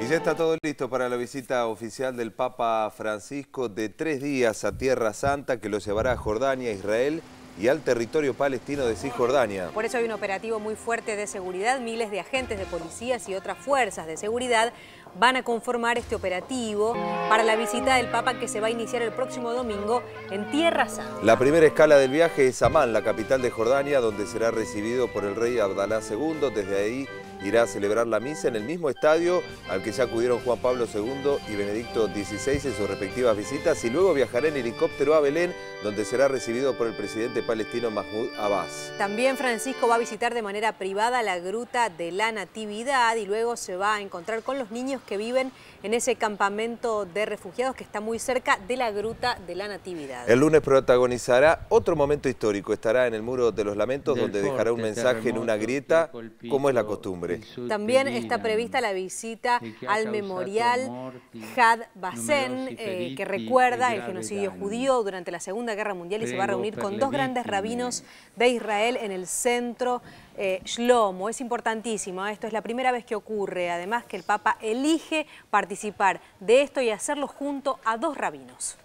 Y ya está todo listo para la visita oficial del Papa Francisco de 3 días a Tierra Santa, que lo llevará a Jordania, Israel y al territorio palestino de Cisjordania. Por eso hay un operativo muy fuerte de seguridad. Miles de agentes de policías y otras fuerzas de seguridad van a conformar este operativo para la visita del Papa, que se va a iniciar el próximo domingo en Tierra Santa. La primera escala del viaje es Amán, la capital de Jordania, donde será recibido por el rey Abdalá II. Desde ahí irá a celebrar la misa en el mismo estadio al que ya acudieron Juan Pablo II y Benedicto XVI en sus respectivas visitas, y luego viajará en helicóptero a Belén, donde será recibido por el presidente palestino Mahmoud Abbas. También Francisco va a visitar de manera privada la Gruta de la Natividad y luego se va a encontrar con los niños que viven en ese campamento de refugiados que está muy cerca de la Gruta de la Natividad. El lunes protagonizará otro momento histórico. Estará en el Muro de los Lamentos, donde dejará un mensaje en una grieta, como es la costumbre. También está prevista la visita al memorial Had Basen, que recuerda el genocidio judío durante la Segunda Guerra Mundial, y se va a reunir con 2 grandes rabinos de Israel en el centro Shlomo. Es importantísimo, esto es la primera vez que ocurre, además que el Papa elige participar de esto y hacerlo junto a 2 rabinos.